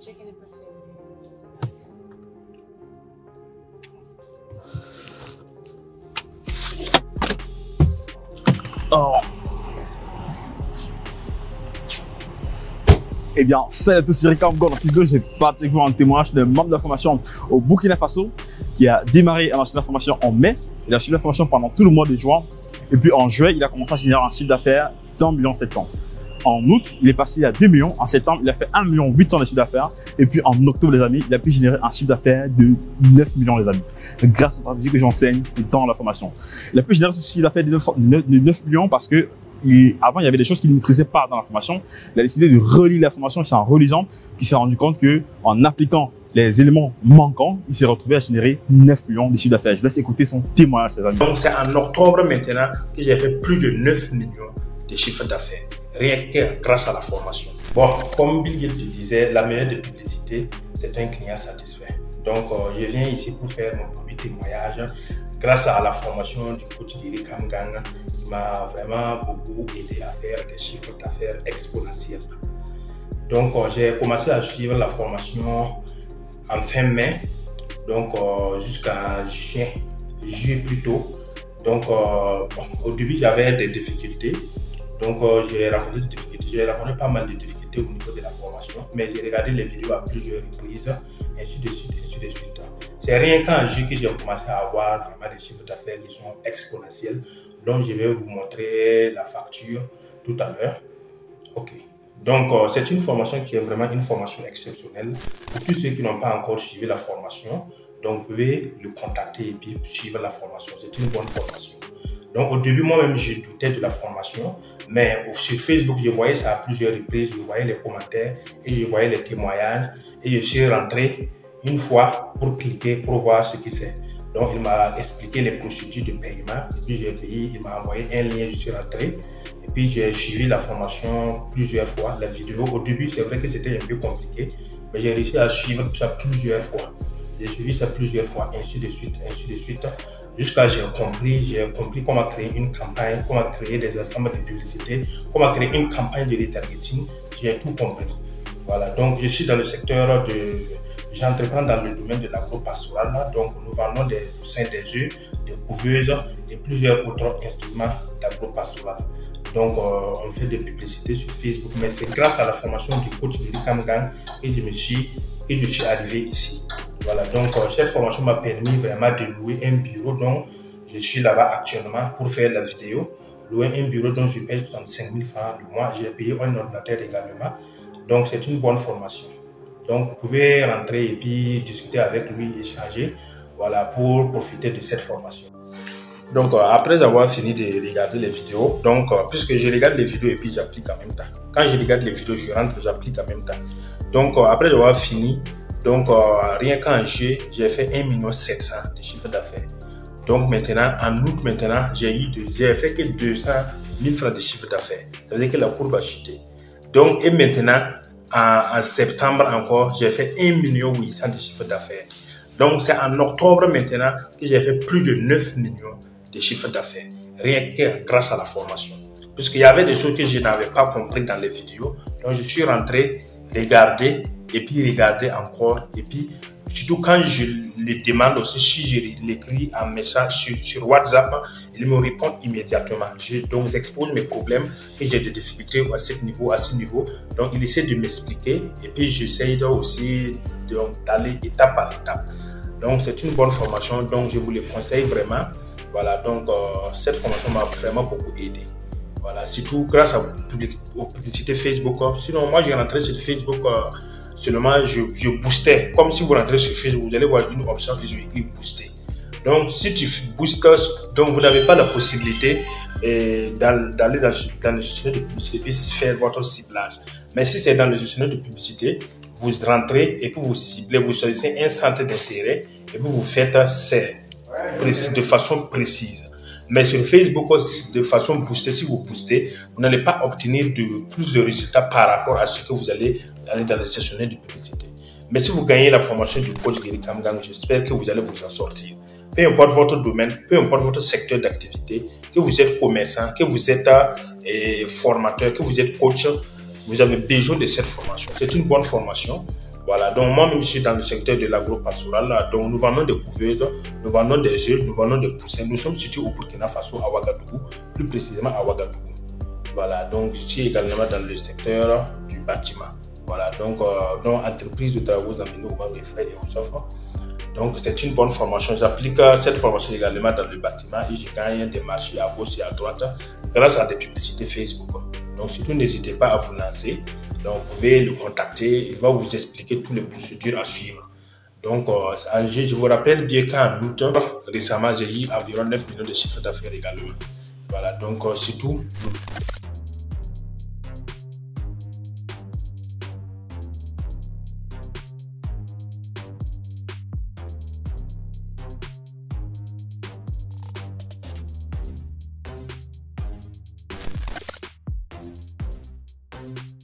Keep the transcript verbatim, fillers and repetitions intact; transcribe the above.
checking the perfume. Oh. Eh bien, c'est Jerry Kamgang. Dans cette vidéo, j'ai particulièrement un témoignage d'un membre de la formation au Burkina Faso qui a démarré un chiffre de formation en mai. Il a suivi la formation pendant tout le mois de juin. Et puis en juillet, il a commencé à générer un chiffre d'affaires d'un million sept cents. En août, il est passé à deux millions. En septembre, il a fait un million huit cents de chiffre d'affaires. Et puis en octobre, les amis, il a pu générer un chiffre d'affaires de neuf millions, les amis. Grâce aux stratégies que j'enseigne dans la formation. Il a pu générer ce chiffre d'affaires de neuf millions parce que il, avant, il y avait des choses qu'il ne maîtrisait pas dans la formation. Il a décidé de relire la formation. C'est en relisant qu'il s'est rendu compte que, en appliquant les éléments manquants, il s'est retrouvé à générer neuf millions de chiffre d'affaires. Je laisse écouter son témoignage, ses amis. Donc, c'est en octobre maintenant que j'ai fait plus de neuf millions de chiffre d'affaires, rien que grâce à la formation. Bon, comme Bill Gates le disait, la meilleure des publicités, c'est un client satisfait. Donc, euh, je viens ici pour faire mon premier témoignage grâce à la formation du coach Eric Amgang qui m'a vraiment beaucoup aidé à faire des chiffres d'affaires exponentiels. Donc, euh, j'ai commencé à suivre la formation en fin mai, donc euh, jusqu'à juin, juillet plus tôt. Donc, euh, au début, j'avais des difficultés. Donc, euh, j'ai rencontré des difficultés. J'ai rencontré pas mal de difficultés au niveau de la formation, mais j'ai regardé les vidéos à plusieurs reprises, ainsi de suite, ainsi de suite. C'est rien qu'en juillet que j'ai commencé à avoir vraiment des chiffres d'affaires qui sont exponentiels. Donc, je vais vous montrer la facture tout à l'heure. OK. Donc, euh, c'est une formation qui est vraiment une formation exceptionnelle. Pour tous ceux qui n'ont pas encore suivi la formation, donc, vous pouvez le contacter et puis suivre la formation. C'est une bonne formation. Donc, au début, moi-même, je doutais de la formation, mais sur Facebook, je voyais ça à plusieurs reprises. Je voyais les commentaires et je voyais les témoignages. Et je suis rentré une fois pour cliquer, pour voir ce que c'est. Donc, il m'a expliqué les procédures de paiement. Et puis, j'ai payé, il m'a envoyé un lien, je suis rentré. Et puis, j'ai suivi la formation plusieurs fois, la vidéo. Au début, c'est vrai que c'était un peu compliqué, mais j'ai réussi à suivre ça plusieurs fois. J'ai suivi ça plusieurs fois, ainsi de suite, ainsi de suite, jusqu'à j'ai compris, j'ai compris comment créer une campagne, comment créer des ensembles de publicité, comment créer une campagne de retargeting. J'ai tout compris. Voilà. Donc, je suis dans le secteur de, j'entreprends dans le domaine de l'agro-pastoral. Donc, nous vendons des poussins des œufs, des couveuses et plusieurs autres instruments d'agro-pastoral. Donc, euh, on fait des publicités sur Facebook, mais c'est grâce à la formation du coach Eric Amgang que je me suis, que je suis arrivé ici. Voilà, donc euh, cette formation m'a permis vraiment de louer un bureau dont je suis là-bas actuellement pour faire la vidéo. Louer un bureau dont je paye soixante-cinq mille francs le mois. J'ai payé un ordinateur également. Donc c'est une bonne formation. Donc vous pouvez rentrer et puis discuter avec lui, échanger, voilà, pour profiter de cette formation. Donc euh, après avoir fini de regarder les vidéos, donc euh, puisque je regarde les vidéos et puis j'applique en même temps. Quand je regarde les vidéos, je rentre, j'applique en même temps. Donc euh, après avoir fini, Donc, euh, rien qu'en juillet, j'ai fait un million sept cents de chiffre d'affaires. Donc, maintenant, en août, maintenant, j'ai fait que deux cent mille francs de chiffre d'affaires. Ça veut dire que la courbe a chuté. Donc, et maintenant, en, en septembre encore, j'ai fait un million huit cents de chiffre d'affaires. Donc, c'est en octobre maintenant que j'ai fait plus de neuf millions de chiffre d'affaires. Rien que grâce à la formation. Puisqu'il y avait des choses que je n'avais pas compris dans les vidéos. Donc, je suis rentré, regardé. Et puis regarder encore, et puis surtout quand je le demande aussi, si je l'écris en message sur, sur WhatsApp, ils me répondent immédiatement. Je, donc j'expose mes problèmes et j'ai des difficultés à ce niveau, à ce niveau. Donc il essaie de m'expliquer et puis j'essaye aussi d'aller étape par étape. Donc c'est une bonne formation, donc je vous le conseille vraiment. Voilà, donc euh, cette formation m'a vraiment beaucoup aidé. Voilà, surtout grâce à, aux publicités Facebook. Sinon moi j'ai rentré sur Facebook. Euh, Seulement, je, je boostais. Comme si vous rentrez sur Facebook, vous allez voir une option que j'ai écrit booster. Donc, si tu boostes, donc vous n'avez pas la possibilité d'aller dans, dans le gestionnaire de publicité et faire votre ciblage. Mais si c'est dans le gestionnaire de publicité, vous rentrez et puis vous ciblez, vous choisissez un centre d'intérêt et puis vous faites ça de façon précise. Mais sur Facebook, de façon boostée, si vous boostez, vous n'allez pas obtenir de, plus de résultats par rapport à ce que vous allez aller dans le gestionnaire de publicité. Mais si vous gagnez la formation du coach Jerry Kamgang, j'espère que vous allez vous en sortir. Peu importe votre domaine, peu importe votre secteur d'activité, que vous êtes commerçant, que vous êtes euh, formateur, que vous êtes coach, vous avez besoin de cette formation. C'est une bonne formation. Voilà, donc moi-même, je suis dans le secteur de l'agro-pastoral. Donc nous vendons des couveuses, nous vendons des jeux, nous vendons des poussins. Nous sommes situés au Burkina Faso, à Ouagadougou, plus précisément à Ouagadougou. Voilà, donc je suis également dans le secteur du bâtiment. Voilà, donc euh, dans l'entreprise de travaux amenés aux membres et frères et aux offres. Donc c'est une bonne formation. J'applique cette formation également dans le bâtiment et je gagne des marchés à gauche et à droite grâce à des publicités Facebook. Donc surtout n'hésitez pas à vous lancer. Donc vous pouvez le contacter, il va vous expliquer toutes les procédures à suivre. Donc euh, je vous rappelle bien qu'en août, récemment j'ai eu environ neuf millions de chiffres d'affaires également. Voilà, donc euh, c'est tout. Thank you.